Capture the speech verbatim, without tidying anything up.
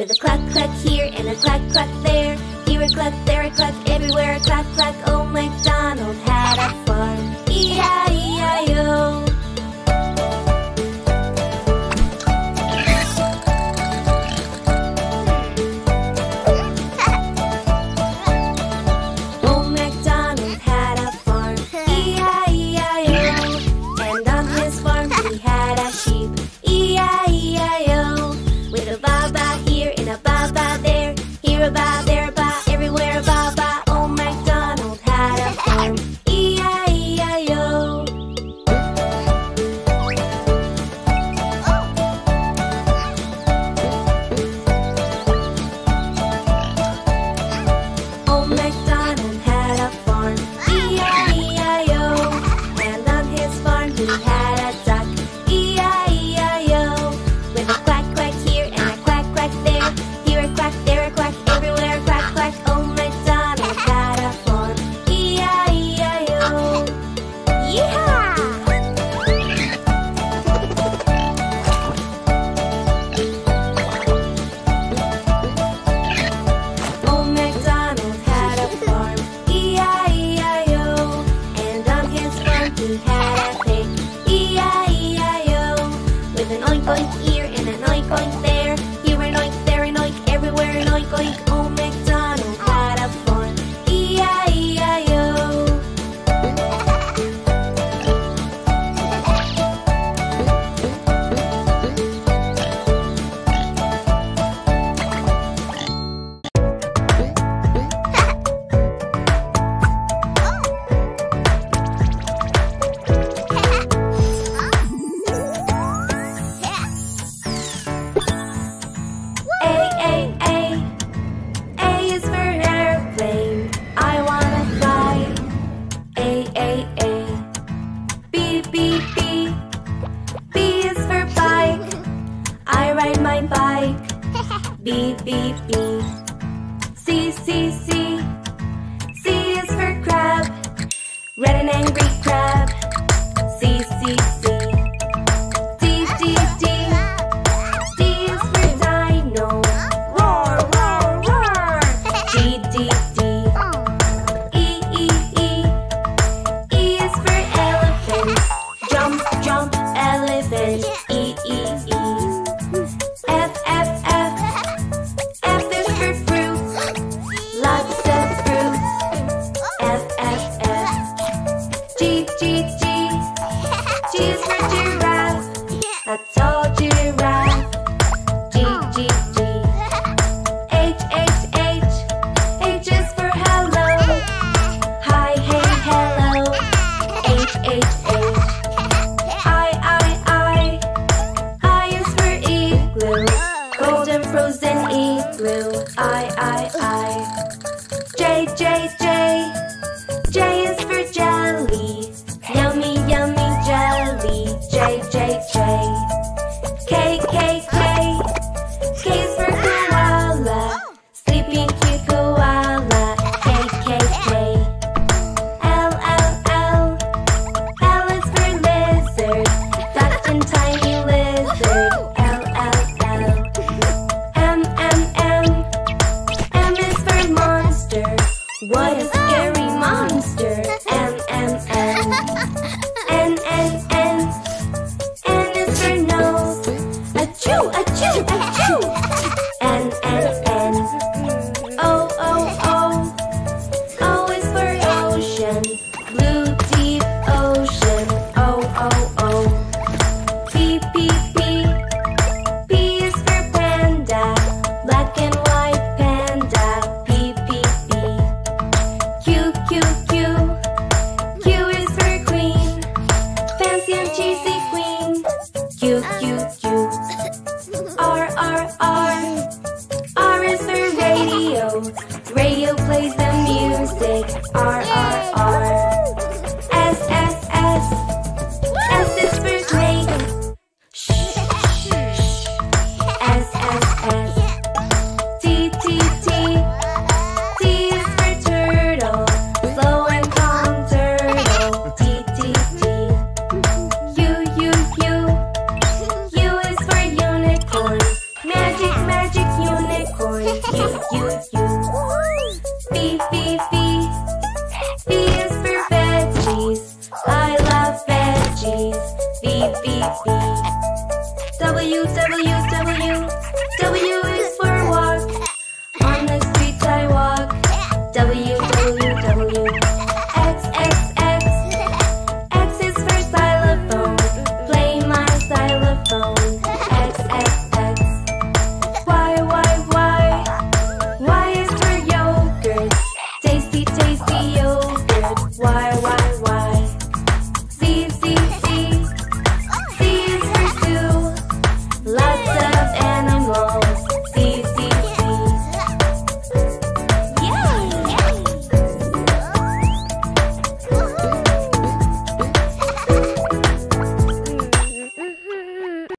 With a clack clack here and a clack clack there, here a clack, there a clack, everywhere a clack clack. Old MacDonald had a farm, E I E I O. What a scary monster! magic unicorn. K, U, U. B, B, B. B is for veggies. I love veggies. B, B, B. W, W.